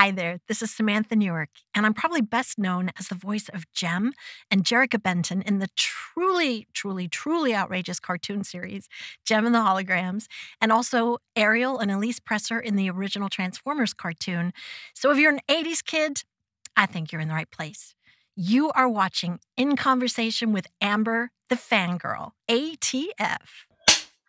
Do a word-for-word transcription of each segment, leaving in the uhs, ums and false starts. Hi there, this is Samantha Newark, and I'm probably best known as the voice of Jem and Jerrica Benton in the truly, truly, truly outrageous cartoon series, Jem and the Holograms, and also Ariel and Elise Presser in the original Transformers cartoon. So if you're an eighties kid, I think you're in the right place. You are watching In Conversation with Amber, the Fangirl, A T F.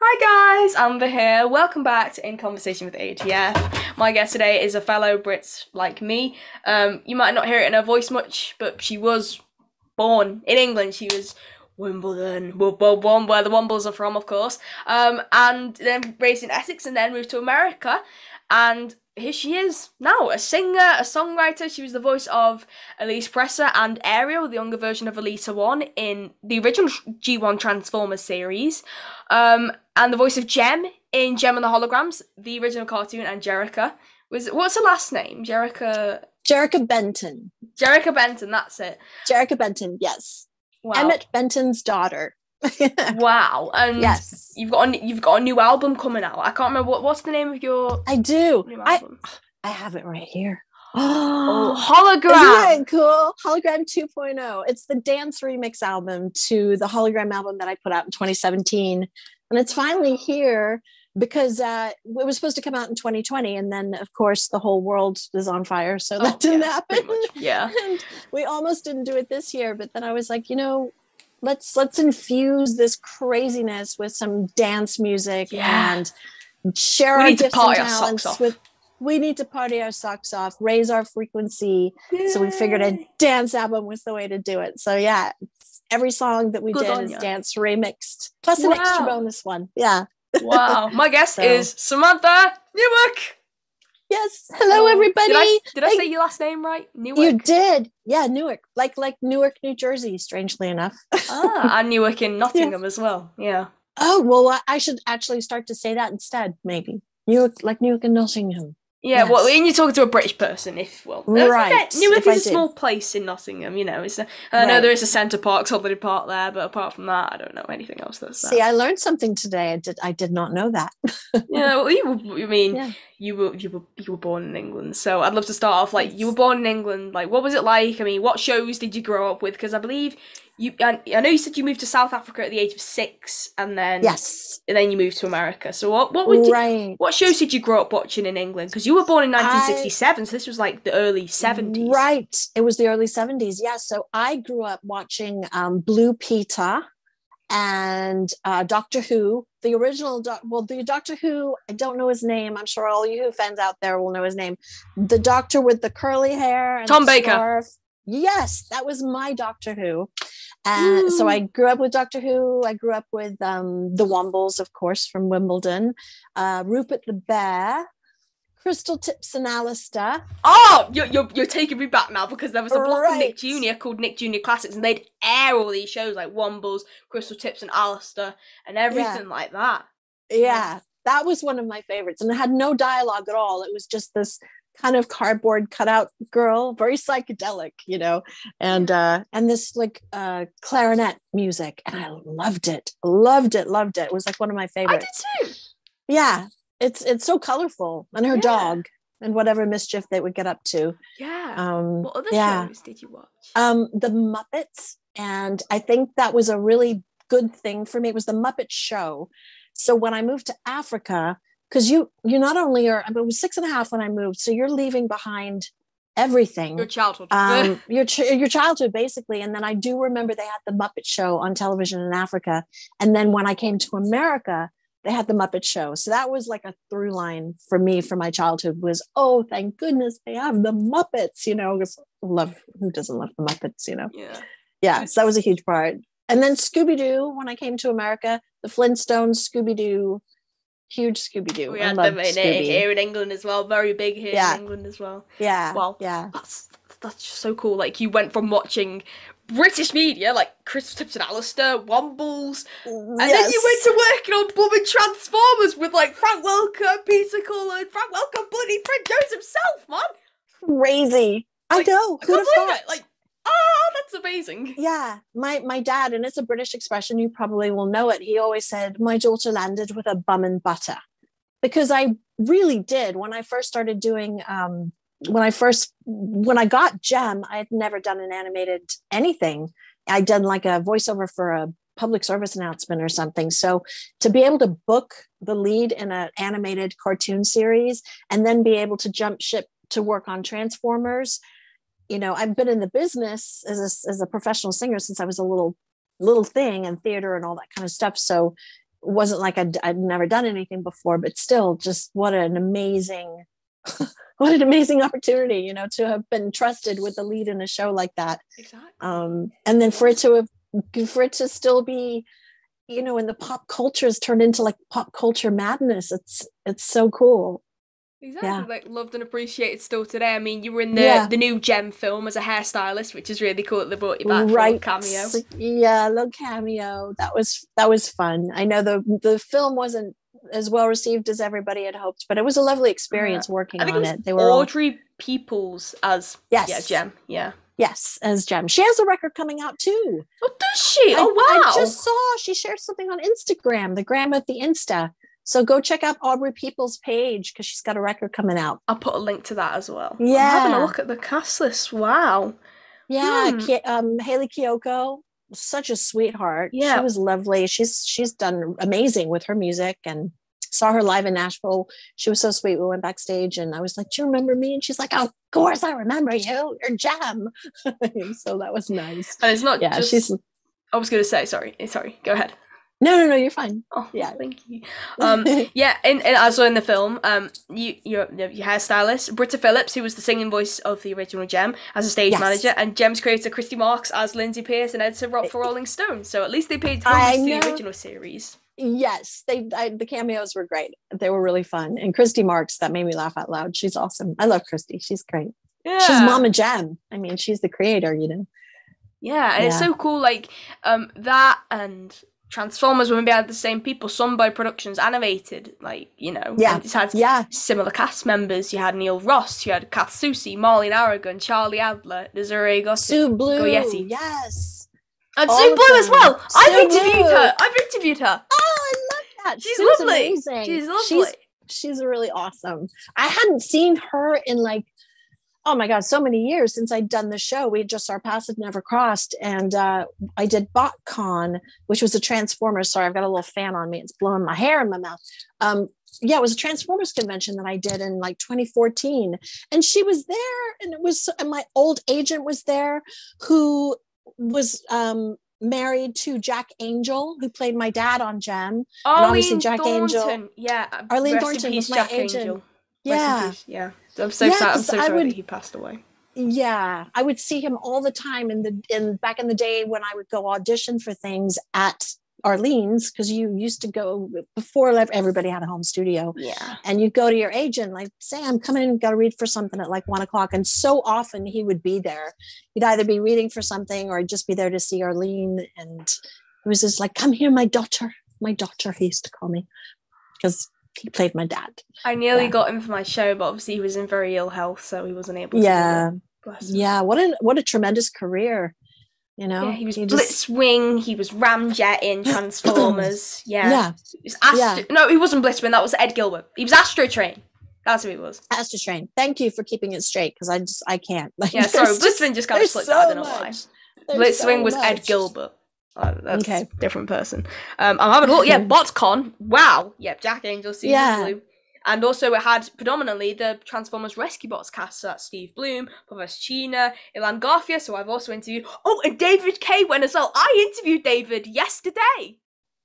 Hi guys, Amber here. Welcome back to In Conversation with A T F. My guest today is a fellow Brit like me. Um, you might not hear it in her voice much, but she was born in England. She was Wimbledon, Wimbledon, where the Wombles are from, of course. Um, and then raised in Essex and then moved to America. And here she is now, a singer, a songwriter. She was the voice of Elise Presser and Ariel, the younger version of Elisa one in the original G one Transformers series, um, and the voice of Jem in Jem and the Holograms, the original cartoon, and Jerrica. Was what's her last name? Jerrica. Jerrica Benton. Jerrica Benton. That's it. Jerrica Benton. Yes. Wow. Emmett Benton's daughter. Wow. And yes, you've got a, you've got a new album coming out. I can't remember what, what's the name of your I do new album? I, I have it right here. Oh, Hologram. Isn't that cool? Hologram two point oh. It's the dance remix album to the Hologram album that I put out in twenty seventeen, and it's finally here because uh it was supposed to come out in twenty twenty, and then of course the whole world is on fire, so that oh, didn't yeah, happen. Yeah. And we almost didn't do it this year, but then I was like, you know, Let's let's infuse this craziness with some dance music, yeah, and share we our gifts and talents with. We need to party our socks off, raise our frequency. Yay. So we figured a dance album was the way to do it. So yeah, every song that we Good did is you. dance remixed, plus wow. an extra bonus one. Yeah. Wow. My guest so. is Samantha Newark. Yes. Hello, everybody. Did I, did I say your last name right? Newark. You did. Yeah, Newark. Like like Newark, New Jersey, strangely enough. Ah, and Newark in Nottingham, yes, as well. Yeah. Oh, well, I should actually start to say that instead, maybe. Newark, like Newark in Nottingham. Yeah, yes. Well, when you're talking to a British person, if, well, right. Newark if is I a did. small place in Nottingham, you know. It's a, I right. know there is a Centre Park, Solitary Park there, but apart from that, I don't know anything else. That's that. See, I learned something today. I did I did not know that. Yeah, well, you, I mean, yeah. you, were, you, were, you were born in England, so I'd love to start off, like, you were born in England, like, what was it like? I mean, what shows did you grow up with? Because I believe, you. I, I know you said you moved to South Africa at the age of six, and then yes, and then you moved to America. So what what would right. you, what shows did you grow up watching in England? Because you were born in nineteen sixty-seven, I, so this was like the early seventies. Right, it was the early seventies, yes. Yeah, so I grew up watching um, Blue Peter and uh, Doctor Who, the original, doc- well, the Doctor Who, I don't know his name. I'm sure all you Who fans out there will know his name. The doctor with the curly hair. And Tom Baker. Scarf. Yes, that was my Doctor Who. And Ooh. so I grew up with Doctor Who. I grew up with um, the Wombles, of course, from Wimbledon. Uh, Rupert the Bear, Crystal Tipps and Alistair. Oh, you're, you're, you're taking me back now, because there was a block right. of Nick Junior called Nick Junior Classics, and they'd air all these shows like Wombles, Crystal Tipps and Alistair, and everything yeah. like that. Yeah, that was one of my favorites. And it had no dialogue at all. It was just this kind of cardboard cutout girl, very psychedelic, you know, and uh and this like uh clarinet music, and I loved it loved it loved it it was like one of my favorites. I did too. Yeah, it's it's so colorful, and her yeah. dog and whatever mischief they would get up to. Yeah. Um what other yeah. shows did you watch? Um the Muppets, and I think that was a really good thing for me. It was the Muppet Show. So when I moved to Africa, because you, you not only are, I mean, it was six and a half when I moved, so you're leaving behind everything. Your childhood. um, your ch- your childhood, basically. And then I do remember they had the Muppet Show on television in Africa. And then when I came to America, they had the Muppet Show. So that was like a through line for me for my childhood was, oh, thank goodness they have the Muppets, you know, because love, who doesn't love the Muppets, you know? Yeah. Yeah, so that was a huge part. And then Scooby-Doo, when I came to America, the Flintstones, Scooby-Doo, huge Scooby-Doo. We I had them in, Scooby. here in England as well. Very big here yeah. in England as well. Yeah. Well, yeah. That's that's just so cool. Like, you went from watching British media, like Crystal Tipps and Alistair, Wombles, and yes. then you went to working on blooming Transformers with, like, Frank Welker, Peter Cullen, Frank Welker, bloody Fred Jones himself, man. Crazy. Like, I know. Who'd have thought? Like, oh, that's amazing. Yeah, my my dad, and it's a British expression, you probably will know it, he always said, my daughter landed with a bum and butter, because I really did. When I first started doing um when I first, when I got Jem, I had never done an animated anything. I'd done like a voiceover for a public service announcement or something. So to be able to book the lead in an animated cartoon series and then be able to jump ship to work on Transformers, you know, I've been in the business as a, as a professional singer since I was a little little thing, and theater and all that kind of stuff. So it wasn't like I'd, I'd never done anything before, but still just what an amazing, what an amazing opportunity, you know, to have been trusted with the lead in a show like that. Exactly. Um, and then for it to have, for it to still be, you know, in the pop culture has turned into like pop culture madness. It's, it's so cool. Exactly, yeah. Like loved and appreciated still today. I mean, you were in the, yeah. the new Jem film as a hairstylist, which is really cool. They brought you back right. for a little cameo. Yeah, a little cameo. That was that was fun. I know the the film wasn't as well received as everybody had hoped, but it was a lovely experience yeah. working I think on it. Was it. They were Audrey all... Peoples as yes. yeah Jem. Yeah. Yes, as Jem. She has a record coming out too. Oh, does she? I, oh wow! I just saw she shared something on Instagram. The gram at the Insta. So go check out Aubrey Peoples' page because she's got a record coming out. I'll put a link to that as well. Yeah. I'm having a look at the cast list. Wow. Yeah. Hmm. Ki- um, Hayley Kiyoko, such a sweetheart. Yeah. She was lovely. She's she's done amazing with her music, and saw her live in Nashville. She was so sweet. We went backstage and I was like, do you remember me? And she's like, oh, of course I remember you. You're Jem. So that was nice. And it's not yeah, just... She's... I was going to say, sorry. Sorry. Go ahead. No, no, no, you're fine. Oh, yeah, thank you. Um, yeah, and, and also in the film, um, you, your, your hairstylist, Britta Phillips, who was the singing voice of the original Jem, as a stage yes. manager, and Jem's creator, Christy Marks, as Lindsay Pierce and editor Rob for Rolling Stone. So at least they paid homage to the original series. Yes, they I, the cameos were great. They were really fun. And Christy Marks, that made me laugh out loud. She's awesome. I love Christy. She's great. Yeah. She's Mama Jem. I mean, she's the creator, you know. Yeah, and yeah. it's so cool, like, um, that and... Transformers were behind the same people, some by Productions Animated, like, you know. Yeah. And it's had yeah. similar cast members. You had Neil Ross, you had Kath Soucie, Marlene Aragon, Charlie Adler, Desiree Gossett, Sue Blu, Goyetti. Yes. And All Sue Blu as well. Sue I've interviewed Blu. her. I've interviewed her. Oh, I love that. She's Sue's lovely. Amazing. She's lovely. She's, she's really awesome. I hadn't seen her in like, oh my God, so many years since I'd done the show. We just, our paths had never crossed. And uh, I did BotCon, which was a Transformers. Sorry, I've got a little fan on me. It's blowing my hair in my mouth. Um, yeah, it was a Transformers convention that I did in like twenty fourteen. And she was there, and it was, and my old agent was there who was um, married to Jack Angel, who played my dad on Jem. Arlene and obviously Jack Thornton. Angel. Yeah. Arlene Rest Thornton peace, was my Jack agent. Angel. Yeah. Yeah. I'm so yeah, sad. I'm so sorry would, that he passed away. Yeah. I would see him all the time in the in back in the day when I would go audition for things at Arlene's, because you used to go before everybody had a home studio. Yeah. And you go to your agent, like, say, I'm coming in, got to read for something at like one o'clock. And so often he would be there. He'd either be reading for something or just be there to see Arlene. And it was just like, come here, my daughter. My daughter, he used to call me. Because he played my dad. I nearly yeah. got him for my show, but obviously he was in very ill health, so he wasn't able to. Yeah, yeah. What a what a tremendous career, you know. Yeah, he was he Blitzwing. Just... He was Ramjet in Transformers. yeah, yeah. It was Astro- yeah. No, he wasn't Blitzwing. That was Ed Gilbert. He was Astrotrain. That's who he was. Astrotrain. Thank you for keeping it straight, because I just I can't. Like, yeah, sorry. Blitzwing just kind of slipped. So I don't know why. Blitzwing so was much. Ed Gilbert. Uh, that's okay. a different person. Um, I'm having a look. Yeah, BotCon. Wow. Yeah, Jack Angel, Steve yeah. Bloom. And also it had predominantly the Transformers Rescue Bots cast. So that's Steve Bloom, Pavashchina, Ilan Garfia, so I've also interviewed. Oh, and David Kay went as well. I interviewed David yesterday.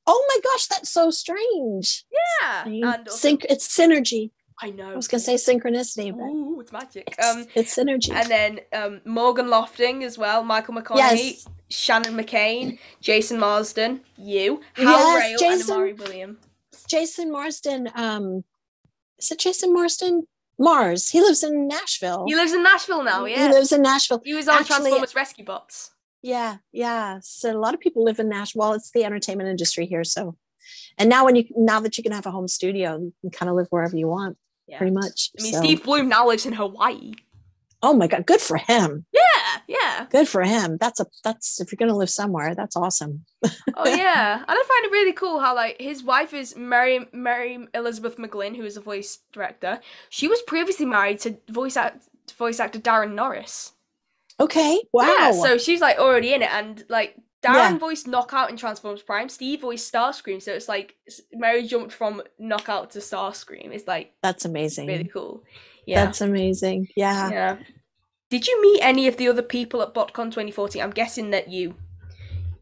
Oh my gosh, that's so strange. Yeah. Strange. And also- Syn- it's synergy. I know. I was going to say synchronicity. But ooh, it's magic. It's, um, it's synergy. And then um, Morgan Lofting as well, Michael McConaughey. Yes. Shannon McCain, Jason Marsden, you, Hal yes, Rail, Jason, and Amari Williams. Jason Marsden, um, is it Jason Marsden? Mars. He lives in Nashville. He lives in Nashville now, yeah. He lives in Nashville. He was on Actually, Transformers Rescue Bots. Yeah, yeah. So a lot of people live in Nashville. Well, it's the entertainment industry here, so. And now when you now that you can have a home studio, you can kind of live wherever you want, yeah. pretty much. I mean, so. Steve Bloom now lives in Hawaii. Oh my God, good for him. Yeah, yeah. Good for him. That's a that's if you're gonna live somewhere, that's awesome. Oh yeah. And I find it really cool how like his wife is Mary Mary Elizabeth McGlynn, who is a voice director. She was previously married to voice act- voice actor Darren Norris. Okay, wow. Yeah, so she's like already in it, and like Darren yeah. voiced Knockout in Transformers Prime. Steve voiced Starscream, so it's like Mary jumped from Knockout to Starscream. It's like that's amazing. Really cool. Yeah, that's amazing. Yeah. Yeah. Did you meet any of the other people at BotCon twenty fourteen? I'm guessing that you,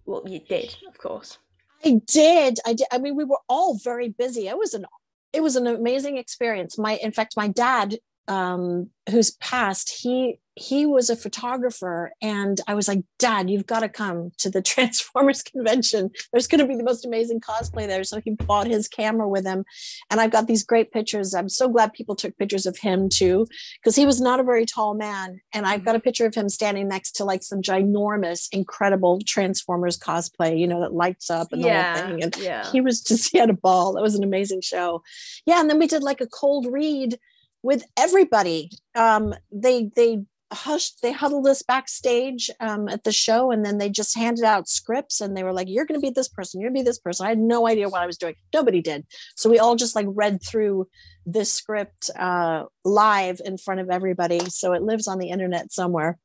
well, you did, of course. I did. I did. I mean, we were all very busy. It was an, it was an amazing experience. My, in fact, my dad, um, who's passed, he. he was a photographer, and I was like, Dad, you've got to come to the Transformers convention. There's going to be the most amazing cosplay there. So he bought his camera with him, and I've got these great pictures. I'm so glad people took pictures of him too, because he was not a very tall man. And I've got a picture of him standing next to like some ginormous, incredible Transformers cosplay, you know, that lights up and yeah, the whole thing. And yeah. he was just, he had a ball. That was an amazing show. Yeah. And then we did like a cold read with everybody. Um, they, they, hushed they huddled us backstage um at the show, and then they just handed out scripts, and they were like, you're gonna be this person, you're gonna be this person. I had no idea what I was doing. Nobody did. So we all just like read through this script uh live in front of everybody, so it lives on the internet somewhere.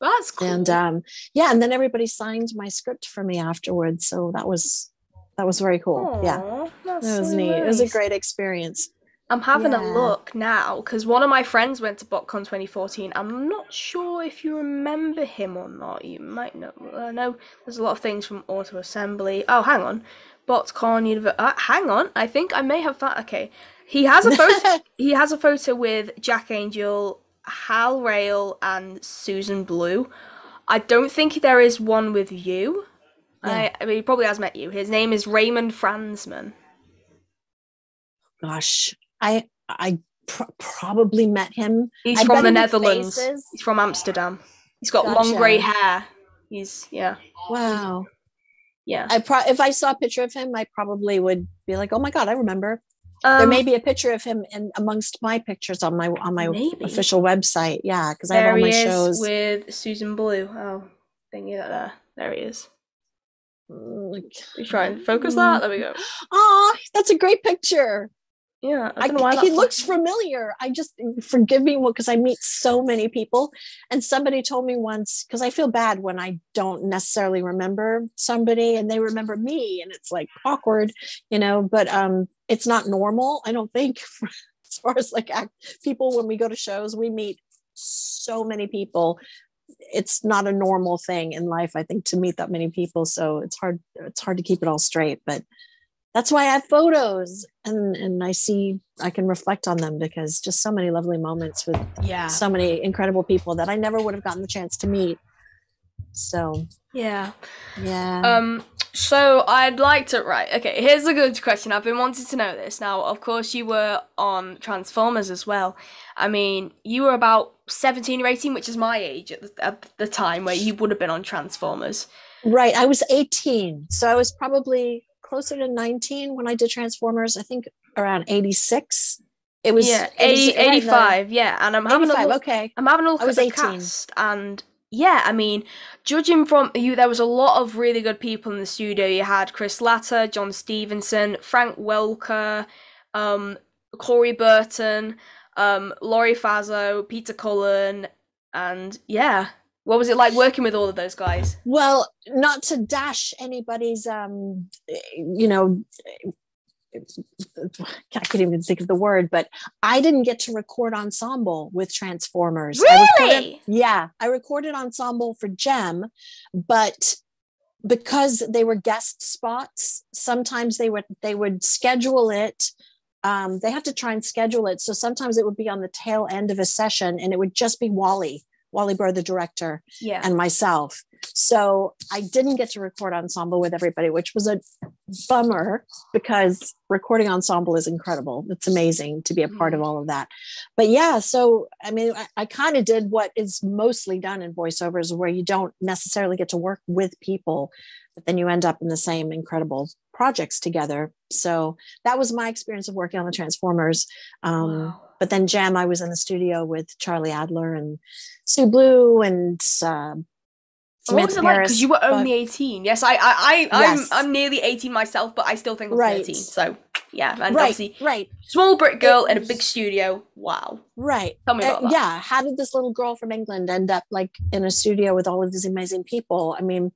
That's cool. And um yeah and then everybody signed my script for me afterwards, so that was that was very cool. Aww, yeah that was so neat. Nice. It was a great experience. I'm having yeah. a look now, because one of my friends went to BotCon twenty fourteen. I'm not sure if you remember him or not. You might know. I uh, know there's a lot of things from Auto Assembly. Oh, hang on. BotCon Universe. Uh, hang on. I think I may have found. Okay. He has a photo. He has a photo with Jack Angel, Hal Rail, and Susan Blu. I don't think there is one with you. Yeah. I, I mean, he probably has met you. His name is Raymond Franzman. Gosh. I I pr- probably met him. He's I from the Netherlands. Faces. He's from Amsterdam. He's got gotcha. long grey hair. He's yeah. Wow. Yeah. I pro- if I saw a picture of him, I probably would be like, "Oh my god, I remember." Um, there may be a picture of him in amongst my pictures on my on my maybe. official website. Yeah, because I have all my shows. There he is with Susan Blu. Oh, thingy that there. There he is. Like, we try and focus that. There we go. Aw, that's a great picture. Yeah, I don't I, know why he looks familiar. I just forgive me because I meet so many people, and somebody told me once, because I feel bad when I don't necessarily remember somebody and they remember me, and it's like awkward, you know. But um, it's not normal, I don't think. As far as like act, people, when we go to shows, we meet so many people. It's not a normal thing in life, I think, to meet that many people. So it's hard. It's hard to keep it all straight, but. That's why I have photos, and, and I see, I can reflect on them, because just so many lovely moments with yeah. so many incredible people that I never would have gotten the chance to meet. So, yeah. Yeah. Um. So I'd like to, right. Okay. Here's a good question. I've been wanting to know this. Now, of course, you were on Transformers as well. I mean, you were about seventeen or eighteen, which is my age at the, at the time where you would have been on Transformers. Right. I was eighteen. So I was probably closer to nineteen when I did Transformers, I think around eighty-six. It was yeah, eighty, it was, eighty-five, right, yeah. And I'm having a look, okay. I'm having a look at the cast, and yeah, I mean, judging from you, there was a lot of really good people in the studio. You had Chris Latta, John Stevenson, Frank Welker, um, Corey Burton, um, Laurie Fazzo, Peter Cullen, and yeah. What was it like working with all of those guys? Well, not to dash anybody's, um, you know, I can't even think of the word, but I didn't get to record ensemble with Transformers. Really? I recorded, yeah. I recorded ensemble for Jem, but because they were guest spots, sometimes they would, they would schedule it. Um, they had to try and schedule it. So sometimes it would be on the tail end of a session, and it would just be Wally. Wally Burr, the director, yeah. and myself. So I didn't get to record ensemble with everybody, which was a bummer, because recording ensemble is incredible. It's amazing to be a part mm. of all of that. But yeah, so I mean, I, I kind of did what is mostly done in voiceovers, where you don't necessarily get to work with people, but then you end up in the same incredible projects together. So that was my experience of working on the Transformers. Um, wow. But then Jem, I was in the studio with Charlie Adler and Sue Blu and uh, Samantha What was it Harris, like? Because you were only eighteen. Yes, I, I, I, yes. I'm, I'm nearly eighteen myself, but I still think I'm right. thirteen. So Yeah, and right, obviously, right. Small Brit girl in a big studio. Wow. Right. Tell me about uh, that. Yeah. How did this little girl from England end up like in a studio with all of these amazing people? I mean,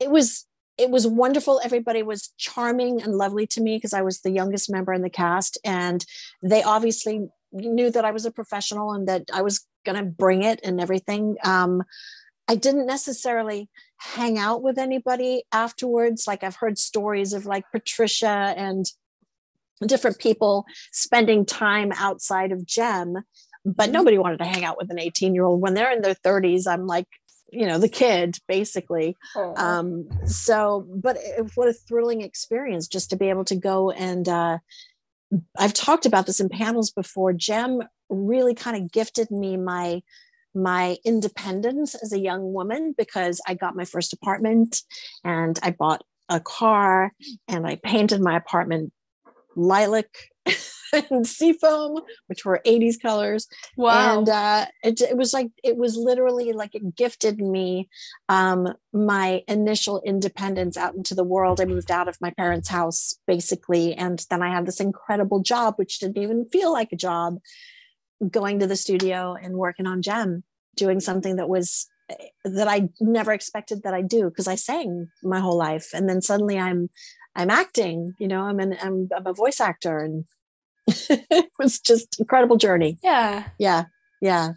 it was it was wonderful. Everybody was charming and lovely to me because I was the youngest member in the cast, and they obviously knew that I was a professional and that I was going to bring it and everything. Um, I didn't necessarily hang out with anybody afterwards. Like, I've heard stories of like Patricia and different people spending time outside of Jem, but nobody wanted to hang out with an eighteen year old when they're in their thirties. I'm like, you know, the kid basically. Oh. Um, so, but it, what a thrilling experience just to be able to go and, uh, I've talked about this in panels before. Jem really kind of gifted me my, my independence as a young woman, because I got my first apartment and I bought a car and I painted my apartment lilac and seafoam, which were eighties colors. Wow. And uh, it, it was like, it was literally like it gifted me um, my initial independence out into the world. I moved out of my parents' house basically. And then I had this incredible job, which didn't even feel like a job, going to the studio and working on Jem, doing something that was, that I never expected that I do, because I sang my whole life. And then suddenly I'm, I'm acting, you know, I'm an, I'm, I'm a voice actor, and it was just incredible journey. Yeah. Yeah. Yeah.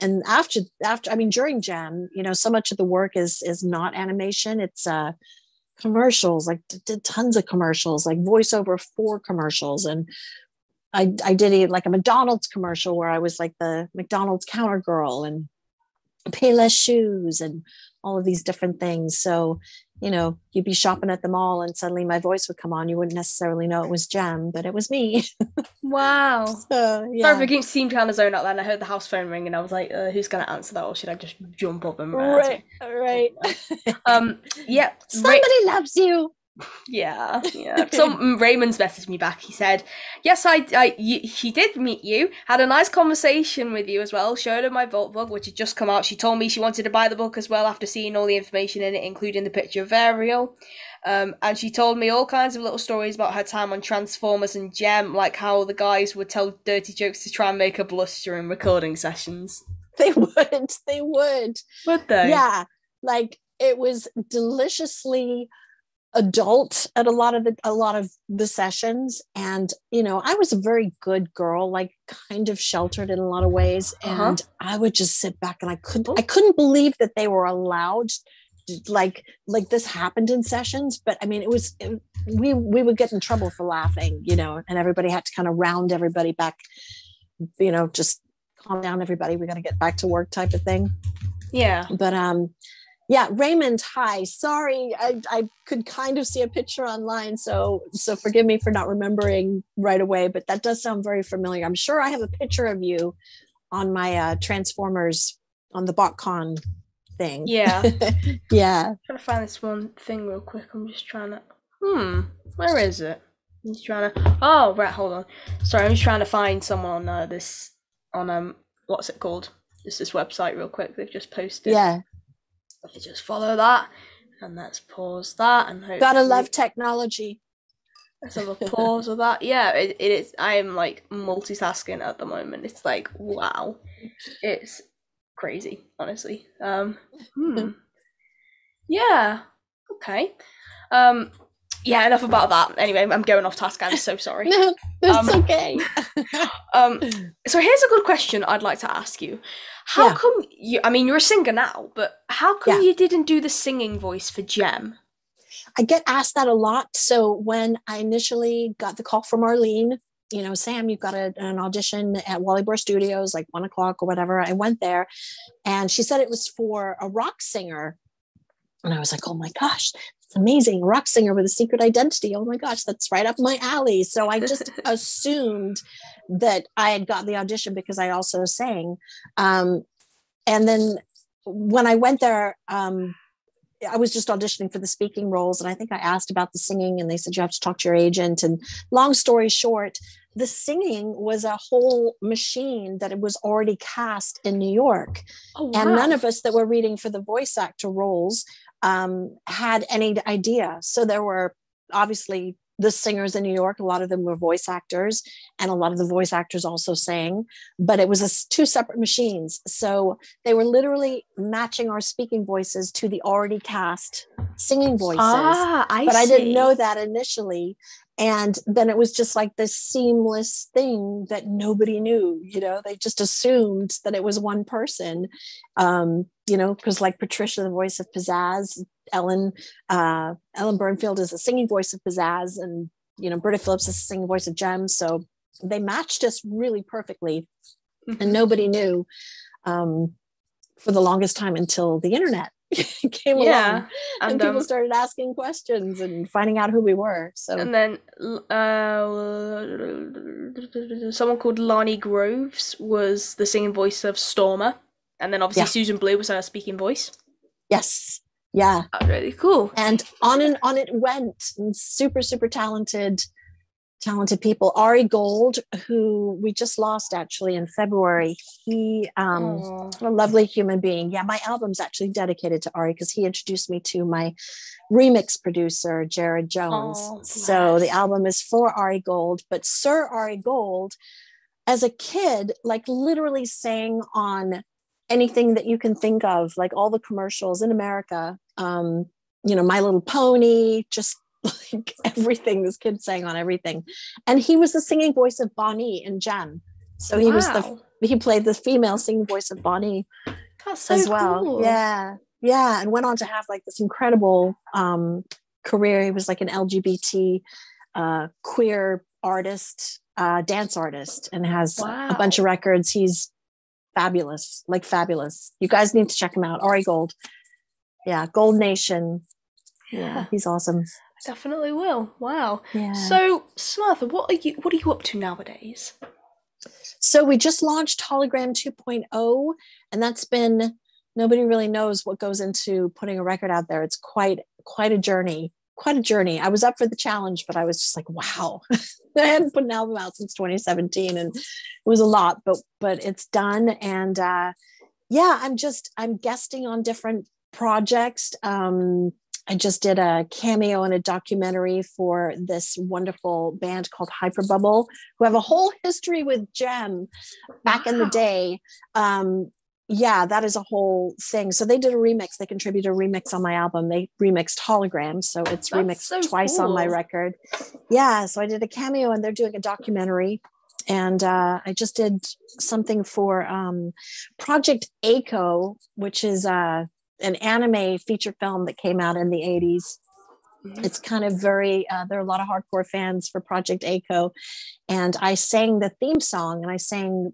And after, after, I mean, during Jem, you know, so much of the work is, is not animation. It's uh commercials, like did t- tons of commercials, like voiceover for commercials. And I, I did a, like a McDonald's commercial where I was like the McDonald's counter girl and Payless shoes and all of these different things. So, you know, you'd be shopping at the mall and suddenly my voice would come on. You wouldn't necessarily know it was Jem, but it was me. Wow. So, yeah. Sorry if I keep seem kind of zone out then. I heard the house phone ring and I was like, uh, who's going to answer that? Or should I just jump up and right, right. um, yeah. Somebody right. loves you. Yeah, yeah. Some Raymond's messaged me back. He said, yes, I, I you, he did meet you, had a nice conversation with you as well, showed her my Volt book, which had just come out. She told me she wanted to buy the book as well after seeing all the information in it, including the picture of Ariel. Um, and she told me all kinds of little stories about her time on Transformers and Jem, like how the guys would tell dirty jokes to try and make her blush during recording sessions. They would, they would. Would they? Yeah, like it was deliciously adult at a lot of the a lot of the sessions. And you know, I was a very good girl, like kind of sheltered in a lot of ways. Uh-huh. And I would just sit back and I couldn't I couldn't believe that they were allowed to, like like this happened in sessions. But I mean, it was it, we we would get in trouble for laughing, you know, and everybody had to kind of round everybody back, you know, just calm down everybody, we got to get back to work type of thing. Yeah. But um yeah, Raymond, hi. Sorry, I, I could kind of see a picture online, so so forgive me for not remembering right away, but that does sound very familiar. I'm sure I have a picture of you on my uh, Transformers, on the BotCon thing. Yeah. Yeah. I'm trying to find this one thing real quick. I'm just trying to... Hmm, where is it? I'm just trying to... Oh, right, hold on. Sorry, I'm just trying to find someone on uh, this... On, um, what's it called? Just this website real quick. They've just posted. Yeah. If you just follow that, and let's pause that, and hopefully... Gotta love technology. Let's have a pause of that. Yeah, it, it is. I am, like, multitasking at the moment. It's like, wow. It's crazy, honestly. Um, hmm. Yeah. Okay. Um, yeah, enough about that. Anyway, I'm going off task. I'm so sorry. No, that's um, okay. um, so here's a good question I'd like to ask you. How yeah. come you, I mean, you're a singer now, but how come yeah. you didn't do the singing voice for Jem? I get asked that a lot. So when I initially got the call from Arlene, you know, Sam, you've got a, an audition at Wallybor Studios, like one o'clock or whatever. I went there and she said it was for a rock singer. And I was like, oh my gosh, it's amazing. Rock singer with a secret identity. Oh my gosh, that's right up my alley. So I just assumed that I had gotten the audition because I also sang. Um, and then when I went there, um, I was just auditioning for the speaking roles. And I think I asked about the singing and they said, you have to talk to your agent. And long story short, the singing was a whole machine that it was already cast in New York. Oh, wow. And none of us that were reading for the voice actor roles um, had any idea. So there were obviously the singers in New York, a lot of them were voice actors, and a lot of the voice actors also sang, but it was a, two separate machines. So they were literally matching our speaking voices to the already cast singing voices. Ah, I but see. I didn't know that initially. And then it was just like this seamless thing that nobody knew, you know, they just assumed that it was one person, um, you know, because like Patricia, the voice of Pizzazz, Ellen, uh, Ellen Bernfield is the singing voice of Pizzazz, and, you know, Britta Phillips is the singing voice of Jem. So they matched us really perfectly, mm-hmm. and nobody knew um, for the longest time until the internet came yeah. along, and, and people um, started asking questions and finding out who we were. So and then uh, someone called Lani Groves was the singing voice of Stormer, and then obviously yeah. Susan Blue was her speaking voice. Yes, yeah, that's really cool. And on and on it went. And super super talented, talented people. Ari Gold, who we just lost actually in February, he um Aww. a lovely human being. Yeah, my album's actually dedicated to Ari because he introduced me to my remix producer Jared Jones. Aww, so the album is for Ari Gold, but Sir Ari Gold as a kid like literally sang on anything that you can think of, like all the commercials in America, um you know, My Little Pony, just like everything. This kid sang on everything, and he was the singing voice of Bonnie and Jem. So he wow. was the he played the female singing voice of Bonnie so as well. Cool. Yeah, yeah, and went on to have like this incredible um, career. He was like an L G B T uh, queer artist, uh, dance artist, and has wow. a bunch of records. He's fabulous, like fabulous. You guys need to check him out, Ari Gold. Yeah, Gold Nation. Yeah, yeah, he's awesome. Definitely will. Wow. Yeah. So, Samantha, what are you what are you up to nowadays? So we just launched Hologram two point oh, and that's been, nobody really knows what goes into putting a record out there. It's quite quite a journey. Quite a journey. I was up for the challenge, but I was just like, wow. I hadn't put an album out since twenty seventeen, and it was a lot, but but it's done. And uh yeah, I'm just I'm guesting on different projects. Um I just did a cameo in a documentary for this wonderful band called Hyperbubble, who have a whole history with Jem back wow. in the day. Um, yeah, that is a whole thing. So they did a remix. They contributed a remix on my album. They remixed Hologram. So it's That's remixed so twice cool. on my record. Yeah. So I did a cameo, and they're doing a documentary. And uh, I just did something for um, Project Aiko, which is... Uh, an anime feature film that came out in the eighties. It's kind of very, uh, there are a lot of hardcore fans for Project Aiko. And I sang the theme song, and I sang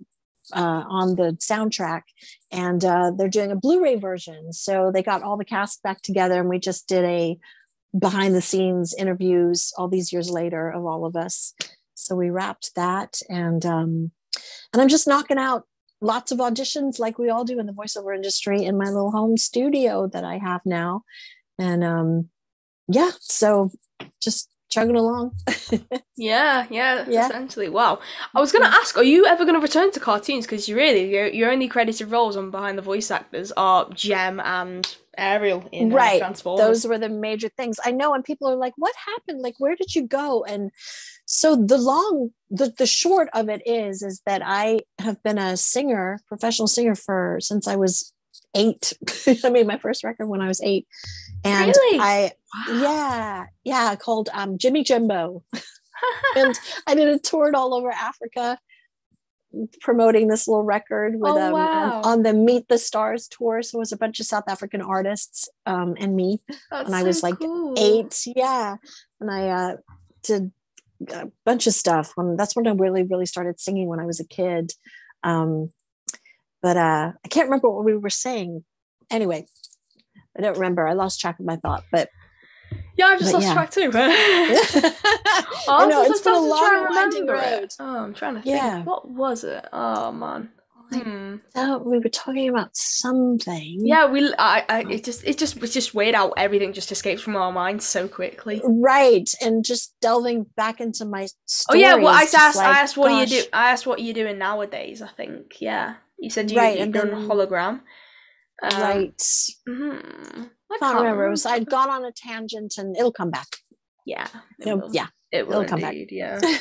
uh, on the soundtrack, and uh, they're doing a Blu-ray version. So they got all the cast back together, and we just did a behind the scenes interviews all these years later of all of us. So we wrapped that, and um, and I'm just knocking out lots of auditions like we all do in the voiceover industry in my little home studio that I have now. And um, yeah, so just chugging along. yeah, yeah, yeah, essentially. Wow. I was going to ask, are you ever going to return to cartoons? Because you really, your, your only credited roles on Behind the Voice Actors are Jem and Ariel in right. Transformers. Those were the major things. I know, and people are like, what happened? Like, where did you go? And so the long, the, the short of it is, is that I have been a singer, professional singer for, since I was eight. I made my first record when I was eight. And really? I, wow. yeah, yeah, called um, Jimmy Jimbo. And I did a tour all over Africa promoting this little record with oh, um, wow. on the Meet the Stars tour. So it was a bunch of South African artists um, and me. That's and I was so like cool. eight. Yeah. And I uh, did a bunch of stuff. When, that's when I really, really started singing, when I was a kid. Um, but uh, I can't remember what we were saying. Anyway, I don't remember. I lost track of my thought, but yeah, I've just lost yeah. track too. I know, it's been a long winding road. Oh, I'm trying to think. Yeah. What was it? Oh man. Hmm. Oh, we were talking about something. Yeah, we. I, I. It just. It just was just weird how everything just escapes from our minds so quickly. Right, and just delving back into my story. Oh yeah, well, I asked. Like, I asked what gosh. you do. I asked what you're doing nowadays. I think. Yeah, you said you right, you've done then, hologram. Um, right. Mm-hmm. I can't remember. It was, I'd gone on a tangent, and it'll come back. Yeah. It you know, yeah. It will come back. Yeah. Yeah.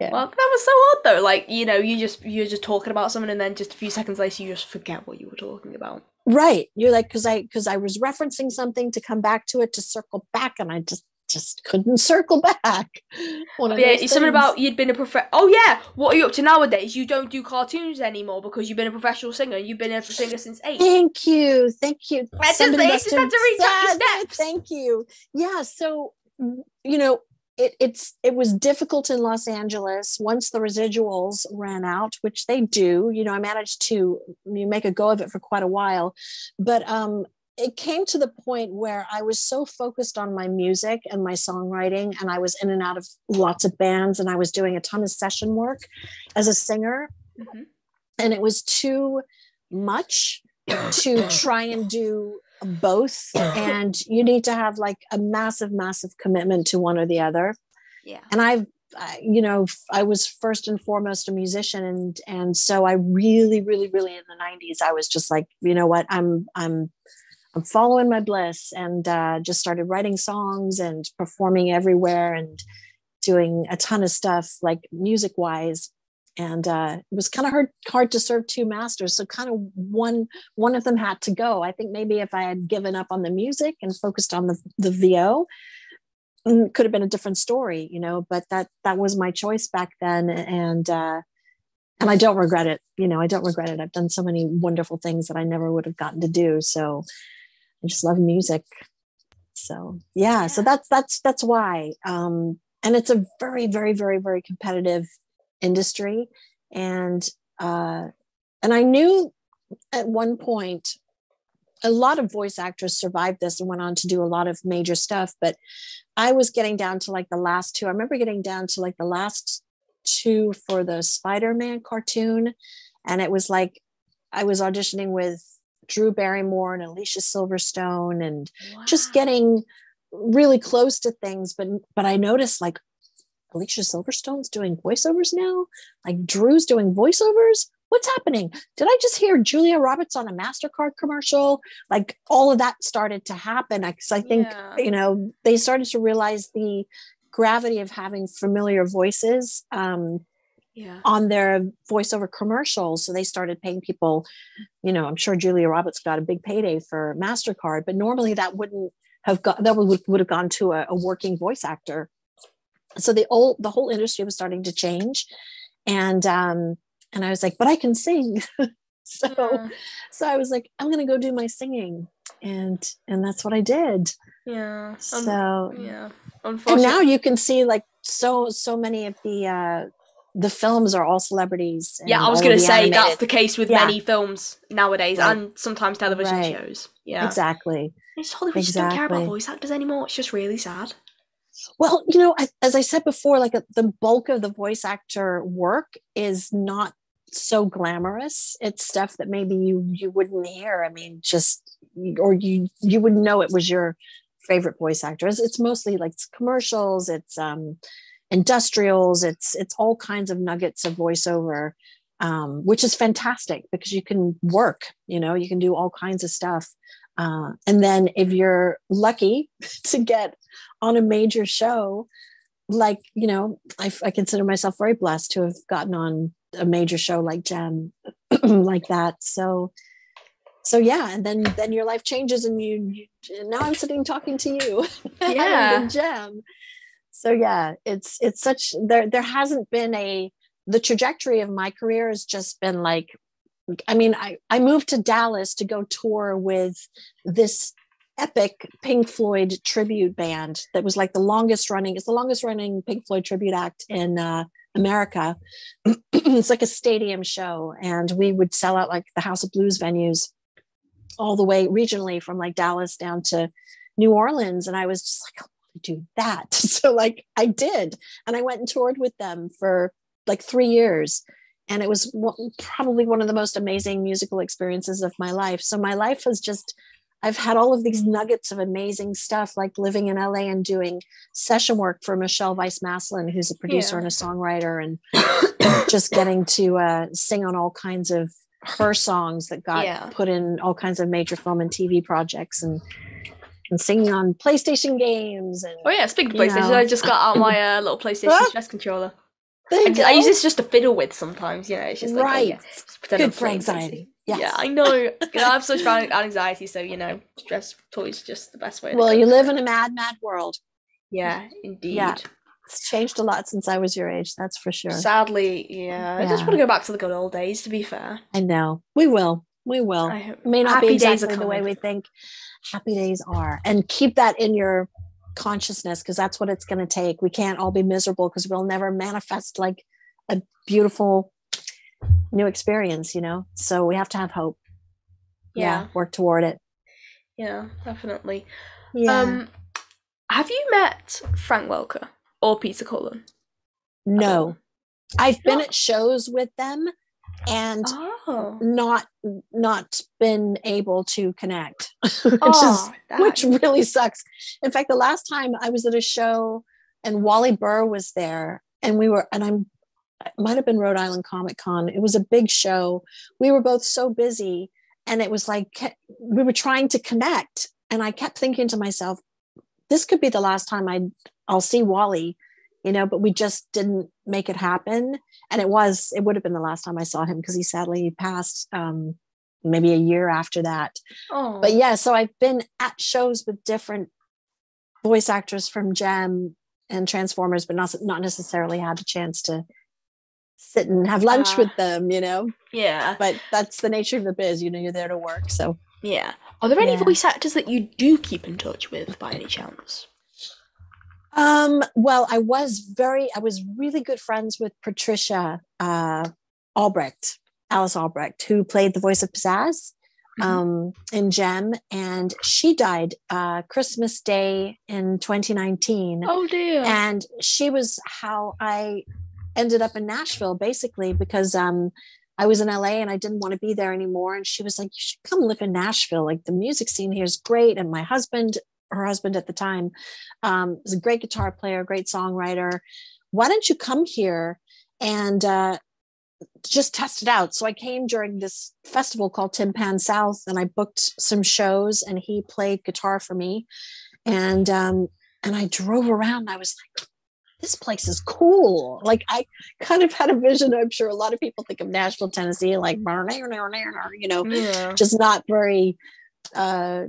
Well, that was so odd though. Like, you know, you just you're just talking about someone, and then just a few seconds later, you just forget what you were talking about. Right. You're like, because I because I was referencing something to come back to it to circle back, and I just just couldn't circle back. One of yeah, it's something about you'd been a prof. Oh yeah, what are you up to nowadays? You don't do cartoons anymore because you've been a professional singer. You've been a singer since eight. Thank you, thank you. I just, I just had to reach out your steps. Thank you. Yeah. So you know. It, it's it was difficult in Los Angeles once the residuals ran out, which they do. You know, I managed to make a go of it for quite a while, but um, it came to the point where I was so focused on my music and my songwriting, and I was in and out of lots of bands, and I was doing a ton of session work as a singer, mm-hmm. and it was too much to try and do both, and you need to have like a massive massive commitment to one or the other. Yeah. And I've I, you know I was first and foremost a musician, and and so I really really really in the nineties I was just like, you know what, I'm I'm I'm following my bliss, and uh just started writing songs and performing everywhere and doing a ton of stuff like music wise. And uh, it was kind of hard, hard to serve two masters. So kind of one one of them had to go. I think maybe if I had given up on the music and focused on the, the V O, it could have been a different story, you know, but that that was my choice back then. And uh, and I don't regret it. You know, I don't regret it. I've done so many wonderful things that I never would have gotten to do. So I just love music. So, yeah, yeah. So that's that's that's why. Um, and it's a very, very, very, very competitive industry, and uh and I knew at one point a lot of voice actors survived this and went on to do a lot of major stuff, but I was getting down to like the last two. I remember getting down to like the last two for the Spider-Man cartoon, and it was like I was auditioning with Drew Barrymore and Alicia Silverstone and wow. just getting really close to things, but but I noticed like Alicia Silverstone's doing voiceovers now? Like Drew's doing voiceovers? What's happening? Did I just hear Julia Roberts on a MasterCard commercial? Like all of that started to happen. I, cause I think, yeah. you know, they started to realize the gravity of having familiar voices um, yeah. on their voiceover commercials. So they started paying people, you know, I'm sure Julia Roberts got a big payday for MasterCard, but normally that wouldn't have got, that would, would have gone to a, a working voice actor. So the old, the whole industry was starting to change, and um, and I was like, but I can sing, so yeah. so I was like, I'm gonna go do my singing, and and that's what I did. Yeah. So um, yeah. Unfortunately, and now you can see like so so many of the uh, the films are all celebrities. And yeah, I was gonna say animated. That's the case with yeah. many films nowadays, right. and sometimes television right. shows. Yeah, exactly. It's Hollywood exactly. just don't care about voice actors anymore. It's just really sad. Well, you know, as I said before, like the bulk of the voice actor work is not so glamorous. It's stuff that maybe you you wouldn't hear. I mean, just or you you wouldn't know it was your favorite voice actor. It's, it's mostly like it's commercials, it's um, industrials, it's it's all kinds of nuggets of voiceover, um, which is fantastic because you can work. You know, you can do all kinds of stuff. Uh, and then if you're lucky to get on a major show, like, you know, I, I consider myself very blessed to have gotten on a major show like Jem, like that. So, so yeah. And then, then your life changes and you, you and now I'm sitting talking to you. Yeah. Jem. So yeah, it's, it's such, there, there hasn't been a, the trajectory of my career has just been like, I mean, I, I moved to Dallas to go tour with this epic Pink Floyd tribute band that was like the longest running, it's the longest running Pink Floyd tribute act in uh, America. It's like a stadium show. And we would sell out like the House of Blues venues all the way regionally from like Dallas down to New Orleans. And I was just like, I want to do that. So like I did. And I went and toured with them for like three years. And it was probably one of the most amazing musical experiences of my life. So my life has just, I've had all of these nuggets of amazing stuff, like living in L A and doing session work for Michelle Weiss-Maslin, who's a producer yeah. and a songwriter, and just getting to uh, sing on all kinds of her songs that got yeah. put in all kinds of major film and T V projects. And and singing on PlayStation games. And, oh yeah, speaking of PlayStation, know. I just got out my uh, little PlayStation stress controller. I, I use this just to fiddle with sometimes, you know, it's just like, right. Oh, yeah, just pretend good I'm for anxiety. Yes. Yeah, I know. You know, I have such bad anxiety, so, you know, stress toys just the best way. Well, you live in a mad, mad world. Yeah, indeed. Yeah. It's changed a lot since I was your age, that's for sure. Sadly, yeah. yeah. I just want to go back to the good old days, to be fair. I know. We will. We will. I hope. May not happy be exactly the way we think happy days are. And keep that in your consciousness, because that's what it's going to take. We can't all be miserable because we'll never manifest like a beautiful new experience, you know? So we have to have hope. Yeah. yeah work toward it. Yeah, definitely. Yeah. Um, have you met Frank Welker? Or Peter Cullen? No. I've been at shows with them and oh. not not been able to connect, which, oh, is, which really sucks. In fact, the last time I was at a show and Wally Burr was there and we were, and I'm, it might have been Rhode Island Comic Con. It was a big show. We were both so busy and it was like, we were trying to connect. And I kept thinking to myself, this could be the last time I'd, I'll see Wally, you know, but we just didn't make it happen. And it was, it would have been the last time I saw him because he sadly passed um, maybe a year after that. Oh. But yeah, so I've been at shows with different voice actors from Jem and Transformers, but not, not necessarily had a chance to sit and have lunch uh, with them, you know? Yeah. But that's the nature of the biz, you know, you're there to work, so. Yeah. Are there any yeah. voice actors that you do keep in touch with by any chance? Um, well, I was very, I was really good friends with Patricia uh, Albrecht, Alice Albrecht, who played the voice of Pizzazz um, mm-hmm. in Jem. And she died uh, Christmas Day in twenty nineteen. Oh, dear. And she was how I ended up in Nashville, basically, because um, I was in L A and I didn't want to be there anymore. And she was like, you should come live in Nashville. Like, the music scene here is great. And my husband... her husband at the time um, was a great guitar player, great songwriter. Why don't you come here and uh, just test it out? So I came during this festival called Tim Pan South and I booked some shows and he played guitar for me. And, um, and I drove around and I was like, this place is cool. Like, I kind of had a vision. I'm sure a lot of people think of Nashville, Tennessee, like, you know, yeah. just not very, uh,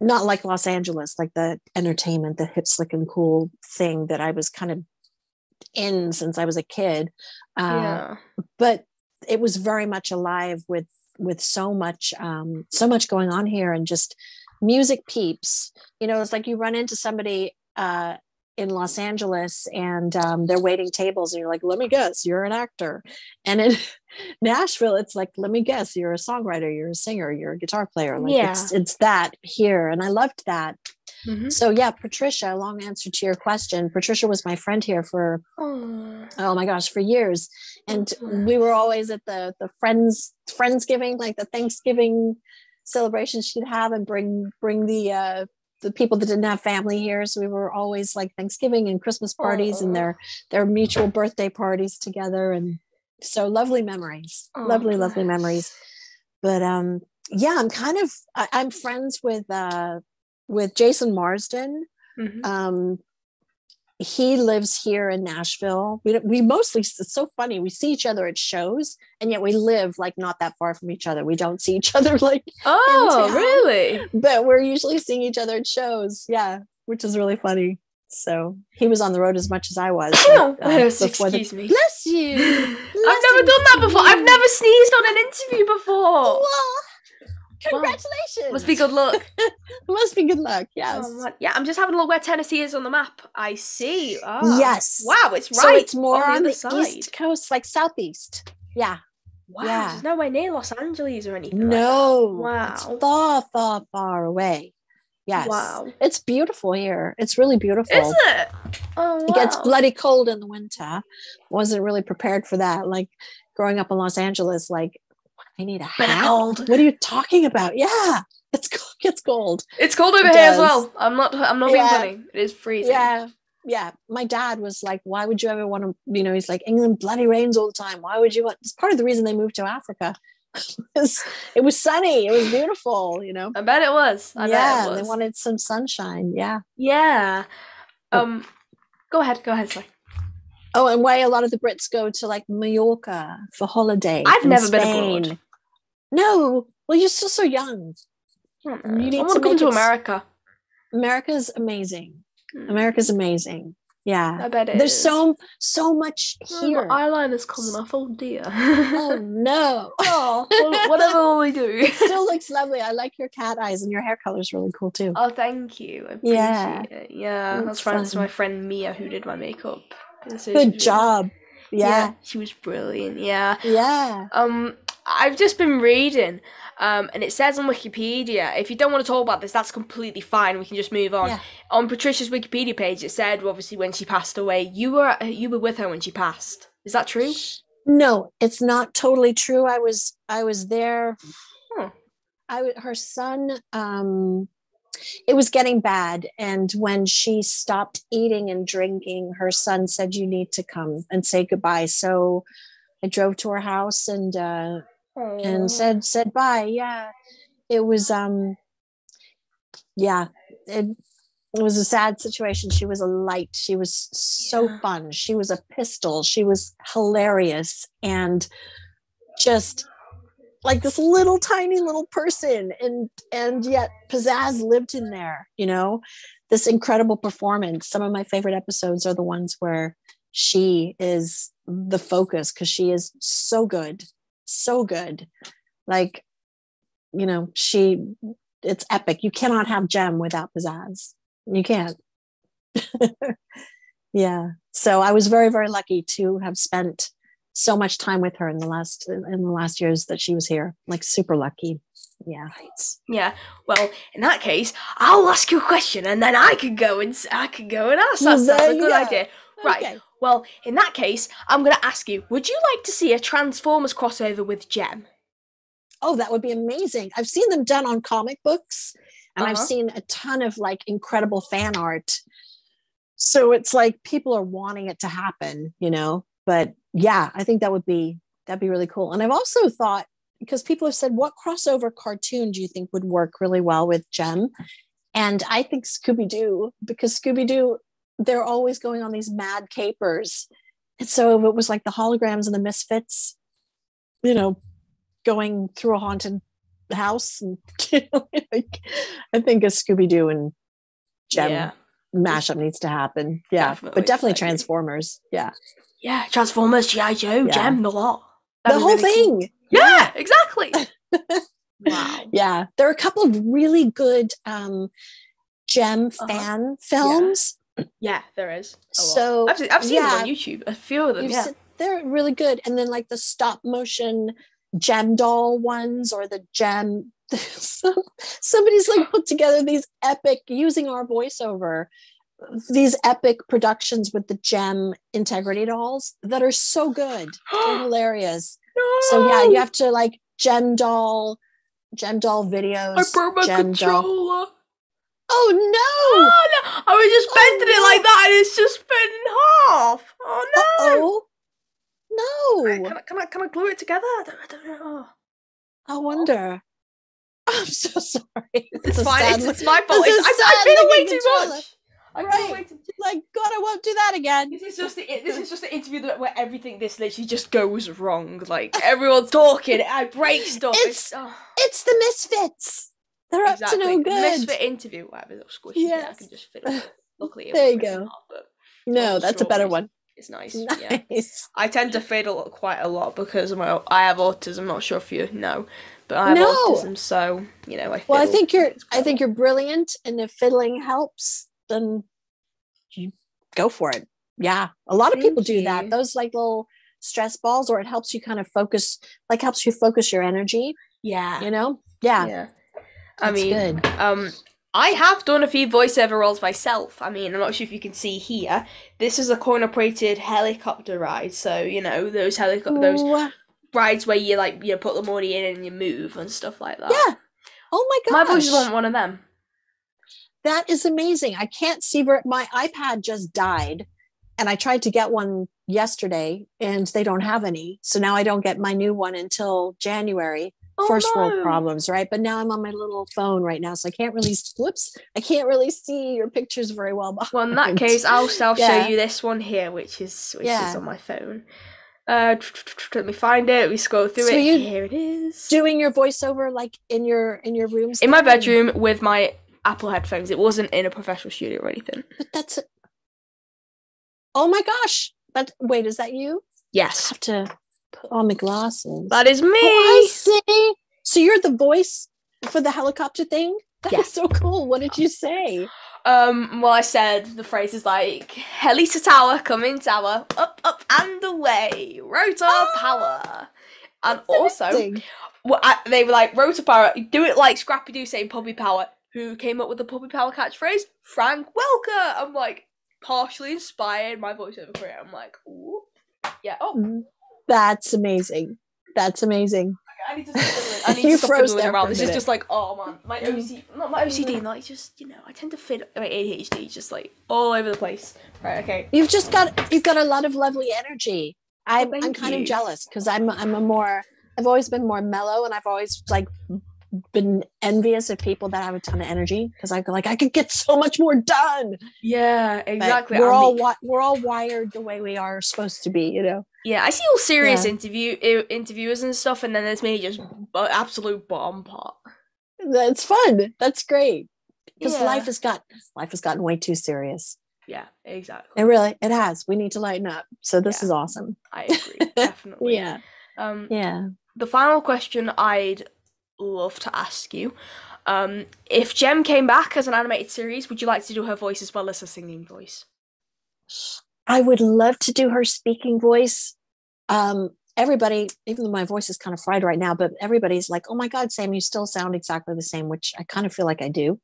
not like Los Angeles, like the entertainment, the hip, slick and cool thing that I was kind of in since I was a kid. Uh, yeah. But it was very much alive with, with so much, um, so much going on here and just music peeps, you know, it's like you run into somebody uh, in Los Angeles and um, they're waiting tables and you're like, let me guess, you're an actor. And in Nashville, it's like, let me guess, you're a songwriter, you're a singer, you're a guitar player. Like, yeah. it's, it's that here. And I loved that. Mm-hmm. So yeah, Patricia, long answer to your question. Patricia was my friend here for, oh, oh my gosh, for years. And we were always at the, the friends, Friendsgiving, like the Thanksgiving celebration she'd have and bring, bring the, uh, the people that didn't have family here. So we were always like Thanksgiving and Christmas parties Aww. and their, their mutual birthday parties together. And so lovely memories, Aww. lovely, lovely memories. But um, yeah, I'm kind of, I, I'm friends with, uh, with Jason Marsden. Mm-hmm. Um, he lives here in Nashville. We, we mostly, it's so funny. We see each other at shows and yet we live like not that far from each other. We don't see each other like, oh, really? But we're usually seeing each other at shows. Yeah. Which is really funny. So he was on the road as much as I was. But, uh, Excuse the... me. Bless you. Bless I've never you. done that before. I've never sneezed on an interview before. Well, congratulations. Well, must be good luck. Must be good luck. Yes. Oh, yeah. I'm just having a look where Tennessee is on the map. I see. Oh. Yes. Wow. It's right. So it's more on, on the, the side. East coast, like southeast. Yeah. Wow. Yeah. There's nowhere near Los Angeles or anything. No. Like wow. It's far, far, far away. Yes. Wow. It's beautiful here. It's really beautiful. Isn't it? Oh, wow. It gets bloody cold in the winter. Wasn't really prepared for that. Like growing up in Los Angeles, like I need a hat. Cold. What are you talking about? Yeah. It's cold. It's cold. It's cold over it here does. as well. I'm not I'm not yeah. being funny. It is freezing. Yeah. Yeah. My dad was like, why would you ever want to, you know, he's like, England bloody rains all the time. Why would you want? It's part of the reason they moved to Africa. It was sunny. It was beautiful, you know. I bet it was. I yeah, bet it was. They wanted some sunshine. Yeah. Yeah. Um, go ahead. Go ahead. Sorry. Oh, and why a lot of the Brits go to like Mallorca for holiday. I've never Spain. been abroad. No. Well, you're still so young. You need I want to, to come to America. America's amazing. Mm. America's amazing. Yeah, I bet it There's is. so so much here. Oh, my eyeliner's coming off. Oh dear. Oh no. Oh, well, whatever will we do? It still looks lovely. I like your cat eyes, and your hair color is really cool too. Oh, thank you. I appreciate yeah. it. Yeah, that's thanks to my friend Mia who did my makeup. So Good job. Really, yeah. yeah, she was brilliant. Yeah. Yeah. Um, I've just been reading. Um, and it says on Wikipedia, if you don't want to talk about this, that's completely fine. We can just move on. Yeah. On Patricia's Wikipedia page, it said, obviously, when she passed away, you were you were with her when she passed. Is that true? No, it's not totally true. I was I was there. Huh. I her son. Um, it was getting bad, and when she stopped eating and drinking, her son said, "You need to come and say goodbye." So I drove to her house and. Uh, Aww. And said said bye. Yeah, it was um yeah it, it was a sad situation. She was a light. She was so yeah. fun. She was a pistol. She was hilarious and just like this little tiny little person, and and yet Pizzazz lived in there, you know, this incredible performance. Some of my favorite episodes are the ones where she is the focus, because she is so good. So good, like, you know, she it's epic. You cannot have Jem without Pizzazz. You can't. Yeah, so I was very very lucky to have spent so much time with her in the last in the last years that she was here. Like, super lucky. Yeah. Yeah. Well, in that case, I'll ask you a question, and then I could go and I could go and ask. That's, that's a good yeah. idea, right? Okay. Well, in that case, I'm going to ask you, would you like to see a Transformers crossover with Jem? Oh, that would be amazing. I've seen them done on comic books, and uh-huh. I've seen a ton of, like, incredible fan art. So it's like people are wanting it to happen, you know? But, yeah, I think that would be, that'd be really cool. And I've also thought, because people have said, what crossover cartoon do you think would work really well with Jem? And I think Scooby-Doo, because Scooby-Doo, they're always going on these mad capers. And so it was like the Holograms and the Misfits, you know, going through a haunted house. And, you know, like, I think a Scooby-Doo and Jem yeah. mashup needs to happen. Yeah. Definitely. But definitely Transformers. Yeah. Yeah. Transformers, G I. Joe, yeah. Jem, the lot. That the whole really thing. Cool. Yeah, yeah, exactly. Wow. Yeah. There are a couple of really good um, Jem uh-huh. fan films. Yeah. Yeah, there is. So I've seen, I've seen yeah, them on YouTube. A few of them. Yeah, seen, they're really good. And then like the stop motion Jem doll ones, or the Jem. Somebody's like put together these epic using our voiceover. These epic productions with the Jem integrity dolls that are so good, they're hilarious. No! So yeah, you have to like Jem doll, Jem doll videos. I burned my Jem controller. Doll. Oh no. Oh no! I was just bending oh, no. it like that, and it's just bent in half. Oh no! Uh-oh. No! Right, can I can I can I glue it together? I don't, I don't know. I wonder. Oh. I'm so sorry. It's, it's fine. Sad, it's, it's my fault. It's, I, I've been away too trailer. much. I right. Wait to, like, God, I won't do that again. This is just the, this is just the interview that where everything this literally just goes wrong. Like everyone's talking, I break stuff. It's it's, oh. it's the Misfits. They're up exactly. to no good. Misfit interview, whatever, they're squishy. Yes. Yeah, I can just fit it. Luckily, it there you go. Hard, no, that's a better one. It's nice. nice. Yeah. I tend to fiddle quite a lot because of my, I have autism. I'm not sure if you know, but I have no. autism, so you know. I fiddle. Well, I think you're. I think you're brilliant, and if fiddling helps, then you go for it. Yeah, a lot of Thank people do you. that. Those like little stress balls, or it helps you kind of focus, like helps you focus your energy. Yeah, you know. Yeah. yeah. I That's mean, good. um, I have done a few voiceover roles myself. I mean, I'm not sure if you can see here. This is a coin-operated helicopter ride, so you know those helicopter those rides where you like you put the money in and you move and stuff like that. Yeah. Oh my gosh. My voice wasn't one of them. That is amazing. I can't see where my iPad just died, and I tried to get one yesterday and they don't have any. So now I don't get my new one until January. Oh, First no. world problems, right? But now I'm on my little phone right now, so I can't really whoops, I can't really see your pictures very well behind. Well, in that case, I'll, I'll yeah. show you this one here, which is which yeah. is on my phone. Uh, let me find it. We scroll through so it. Here it is. Doing your voiceover like in your in your room, in my bedroom with my Apple headphones. It wasn't in a professional studio or anything. But that's. A... Oh my gosh! But wait, is that you? Yes. I have to. Put on my glasses. That is me. Oh, I see. So you're the voice for the helicopter thing? That yes. is so cool. What did you say? Um, well, I said the phrases like, heli to tower, coming tower, up, up, and away, rotor oh, power. And also, well, I, they were like, rotor power, do it like Scrappy-Doo saying puppy power. Who came up with the puppy power catchphrase? Frank Welker. I'm like, partially inspired my voiceover career. I'm like, ooh, yeah, oh. Mm-hmm. That's amazing. That's amazing. Okay, I need to stop I need to stop froze around. This is just like, oh man, my O C D, not my O C D, like just you know, I tend to fit my A D H D just like all over the place. Right, okay. You've just got you've got a lot of lovely energy. I'm well, I'm kind you. of jealous because I'm I'm a more I've always been more mellow and I've always like been envious of people that have a ton of energy because I go like I could get so much more done. Yeah, exactly. But we're I'm all the... we're all wired the way we are supposed to be, you know. Yeah, I see all serious yeah. interview interviewers and stuff, and then there's me just absolute bomb pot. That's fun. That's great because yeah. life has got life has gotten way too serious. Yeah, exactly. It really it has. We need to lighten up. So this yeah. is awesome. I agree, definitely. yeah. Um, yeah. The final question I'd love to ask you. Um, if Jem came back as an animated series, would you like to do her voice as well as her singing voice? I would love to do her speaking voice. Um, everybody, even though my voice is kind of fried right now, but everybody's like, oh my God, Sam, you still sound exactly the same, which I kind of feel like I do.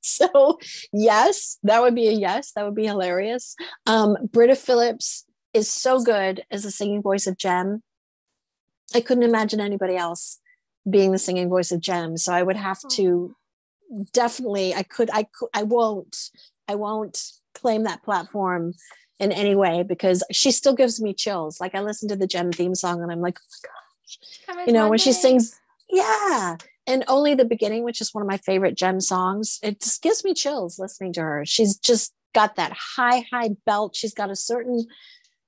So yes, that would be a yes. That would be hilarious. Um, Britta Phillips is so good as the singing voice of Jem. I couldn't imagine anybody else being the singing voice of Jem. So I would have to definitely, I could, I could, I won't, I won't claim that platform in any way because she still gives me chills. Like I listen to the Jem theme song and I'm like, oh my gosh, you know, when she sings, yeah. And Only the Beginning, which is one of my favorite Jem songs. It just gives me chills listening to her. She's just got that high, high belt. She's got a certain,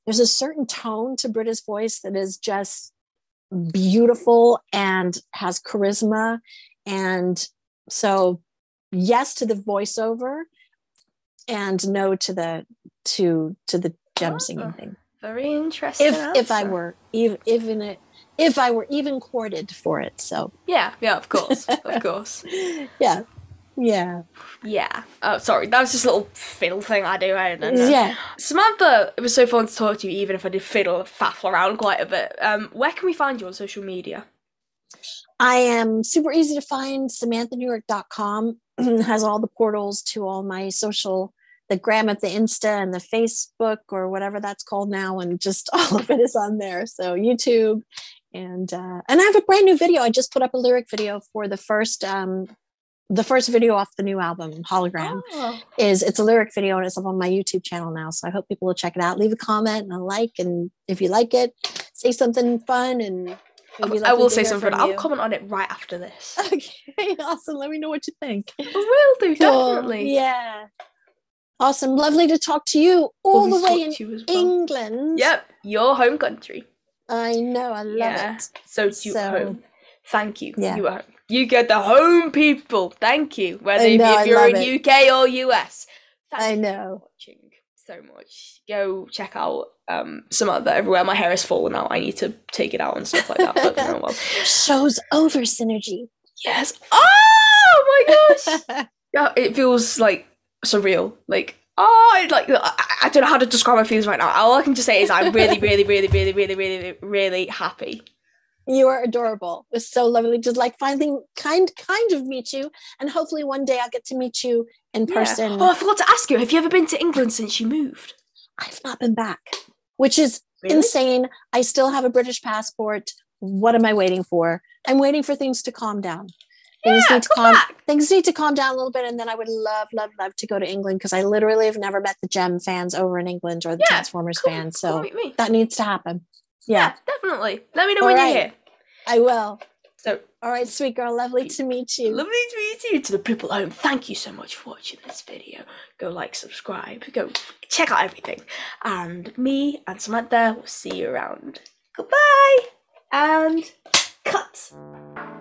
there's a certain tone to Britta's voice that is just beautiful and has charisma. And so yes to the voiceover and no to the, to to the Jem singing thing. Very interesting. If answer. if I were even even it if I were even courted for it, so yeah, yeah, of course, of course, yeah, yeah, yeah. Oh, sorry, that was just a little fiddle thing I do. I don't know. Yeah, Samantha, it was so fun to talk to you, even if I did fiddle faffle around quite a bit. Um, where can we find you on social media? I am super easy to find. Samantha Newark dot com has all the portals to all my social. The gram of the Insta and the Facebook or whatever that's called now. And just all of it is on there. So YouTube and, uh, and I have a brand new video. I just put up a lyric video for the first, um, the first video off the new album Hologram oh. is it's a lyric video and it's up on my YouTube channel now. So I hope people will check it out. Leave a comment and a like, and if you like it, say something fun and I will say something. I'll comment on it right after this. Okay. Awesome. Let me know what you think. I will do. Cool. Definitely. Yeah. Awesome. Lovely to talk to you all well, the way in well. England. Yep. Your home country. I know. I love yeah. it. So to so, home. Thank you. Yeah. You are home. You get the home people. Thank you. Whether know, if you're in it. U K or U S. Thank I know. You for watching so much. Go check out um, Samantha everywhere. My hair is falling out. I need to take it out and stuff like that. But well. Show's over, Synergy. Yes. Oh my gosh. Yeah, it feels like surreal, like oh, like I, I don't know how to describe my feelings right now. All I can just say is I'm really, really, really, really, really, really, really happy. You are adorable. It was so lovely to like finally kind, kind of meet you, and hopefully one day I'll get to meet you in person. Yeah. Oh, I forgot to ask you: have you ever been to England since you moved? I've not been back, which is really? Insane. I still have a British passport. What am I waiting for? I'm waiting for things to calm down. Things, yeah, need to calm, things need to calm down a little bit, and then I would love, love, love to go to England, because I literally have never met the Jem fans over in England or the yeah, Transformers cool, fans. So cool, that needs to happen. Yeah, yeah, definitely. Let me know all when right. you're here. I will. So, all right, sweet girl. Lovely to meet you. Lovely to meet you. To the people at home, thank you so much for watching this video. Go like, subscribe, go check out everything. And me and Samantha will see you around. Goodbye. And cut.